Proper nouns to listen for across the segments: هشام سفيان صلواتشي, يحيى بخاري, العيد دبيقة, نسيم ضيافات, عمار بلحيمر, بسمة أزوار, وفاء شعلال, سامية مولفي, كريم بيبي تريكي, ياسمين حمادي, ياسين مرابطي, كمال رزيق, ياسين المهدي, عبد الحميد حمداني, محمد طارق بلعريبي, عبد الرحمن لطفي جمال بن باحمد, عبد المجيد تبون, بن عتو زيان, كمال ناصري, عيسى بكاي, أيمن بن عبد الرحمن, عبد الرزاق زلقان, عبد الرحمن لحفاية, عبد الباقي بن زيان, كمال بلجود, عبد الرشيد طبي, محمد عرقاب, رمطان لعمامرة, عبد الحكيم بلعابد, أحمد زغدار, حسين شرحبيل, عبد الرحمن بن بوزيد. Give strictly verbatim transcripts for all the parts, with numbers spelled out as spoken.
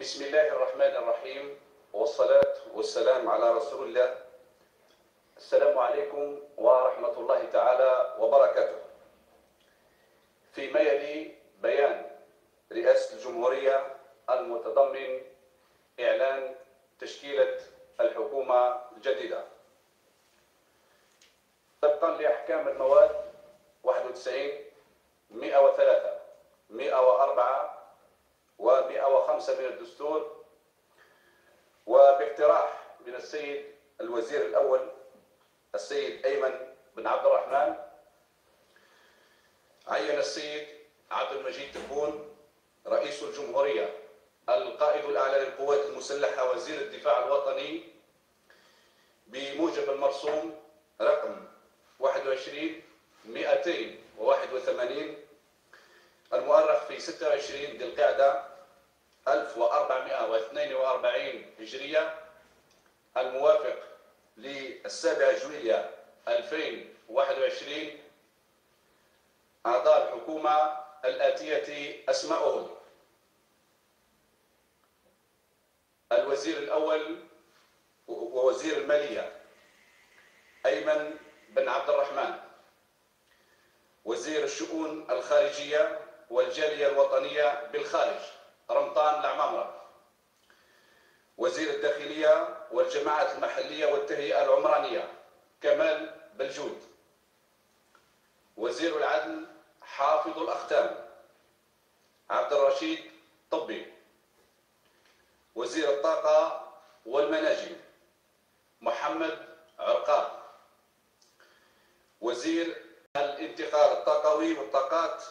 بسم الله الرحمن الرحيم، والصلاة والسلام على رسول الله. السلام عليكم ورحمة الله تعالى وبركاته. فيما يلي بيان رئاسة الجمهورية المتضمن إعلان تشكيلة الحكومة الجديدة طبقا لأحكام المواد واحد وتسعين مئة وثلاثة مئة وأربعة ومئة وخمسة من الدستور، وباقتراح من السيد الوزير الأول السيد أيمن بن عبد الرحمن، عين السيد عبد المجيد تبون رئيس الجمهورية القائد الأعلى للقوات المسلحة وزير الدفاع الوطني بموجب المرسوم رقم واحد وعشرين مئتين وواحد وثمانين المؤرخ في ستة وعشرين ذي القعدة ألف وأربعمئة واثنين وأربعين هجرية، الموافق للسابعة جويلية ألفين وواحد وعشرين. أعضاء الحكومة الآتية أسماؤهم: الوزير الأول ووزير المالية أيمن بن عبد الرحمن، وزير الشؤون الخارجية والجالية الوطنية بالخارج رمطان لعمامرة، وزير الداخلية والجماعات المحلية والتهيئة العمرانية كمال بلجود، وزير العدل حافظ الأختام عبد الرشيد طبي، وزير الطاقة والمناجم محمد عرقاب، وزير الانتقال الطاقوي والطاقات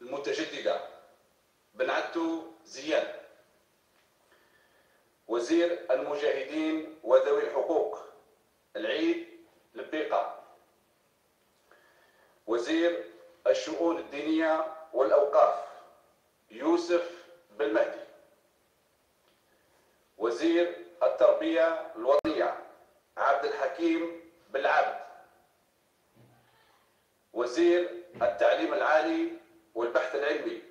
المتجددة بن عتو زيان، وزير المجاهدين وذوي الحقوق العيد دبيقة، وزير الشؤون الدينية والأوقاف يوسف بلمهدي، وزير التربية الوطنية عبد الحكيم بلعابد، وزير التعليم العالي والبحث العلمي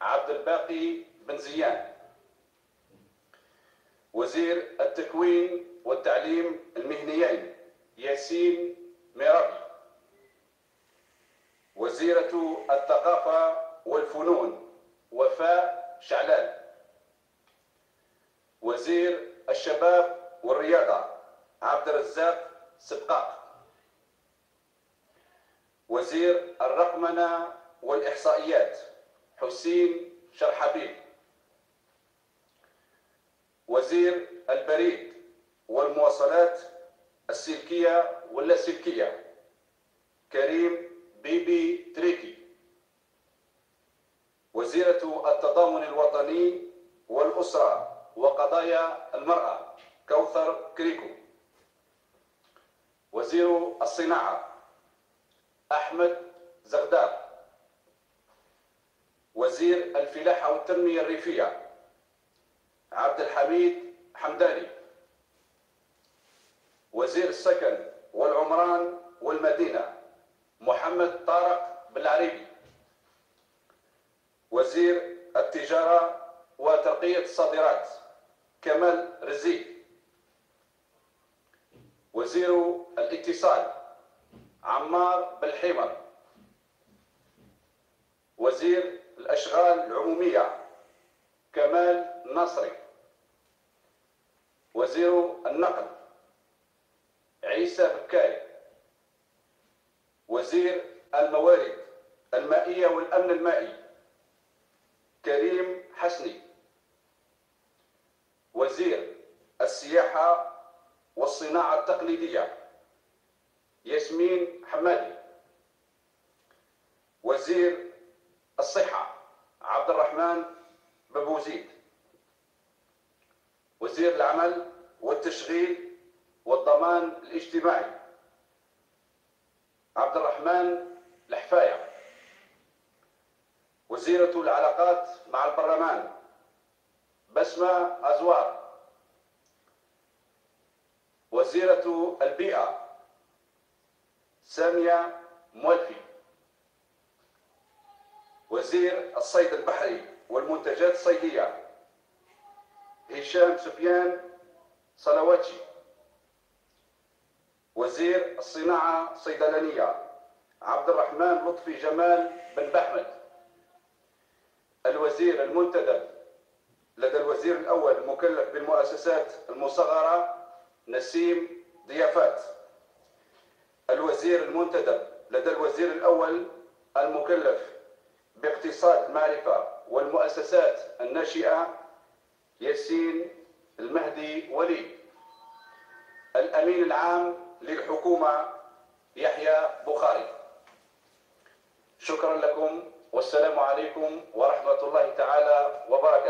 عبد الباقي بن زيان، وزير التكوين والتعليم المهنيين ياسين مرابطي، وزيرة الثقافة والفنون وفاء شعلال، وزير الشباب والرياضة عبد الرزاق زلقان، وزير الرقمنة والإحصائيات حسين شرحبيل، وزير البريد والمواصلات السلكية واللاسلكية كريم بيبي تريكي، وزيرة التضامن الوطني والأسرة وقضايا المرأة كوثر كريكو، وزير الصناعة أحمد زغدار، وزير الفلاحة والتنمية الريفية عبد الحميد حمداني، وزير السكن والعمران والمدينة محمد طارق بلعريبي، وزير التجارة وترقية الصادرات كمال رزيق، وزير الاتصال عمار بلحيمر، وزير الأشغال العمومية كمال ناصري، وزير النقل عيسى بكاي، وزير الموارد المائية والأمن المائي كريم حسني، وزير السياحة والصناعة التقليدية ياسمين حمادي، وزير الصحة عبد الرحمن بن بوزيد، وزير العمل والتشغيل والضمان الاجتماعي عبد الرحمن لحفاية، وزيرة العلاقات مع البرلمان بسمة أزوار، وزيرة البيئة سامية مولفي، وزير الصيد البحري والمنتجات الصيدية هشام سفيان صلواتشي وزير الصناعة الصيدلانية، عبد الرحمن لطفي جمال بن باحمد الوزير المنتدب لدى الوزير الأول المكلف بالمؤسسات المصغرة نسيم ضيافات، الوزير المنتدب لدى الوزير الأول المكلف باقتصاد المعرفة والمؤسسات الناشئة ياسين المهدي ولي، الأمين العام للحكومة يحيى بخاري. شكرا لكم والسلام عليكم ورحمة الله تعالى وبركاته.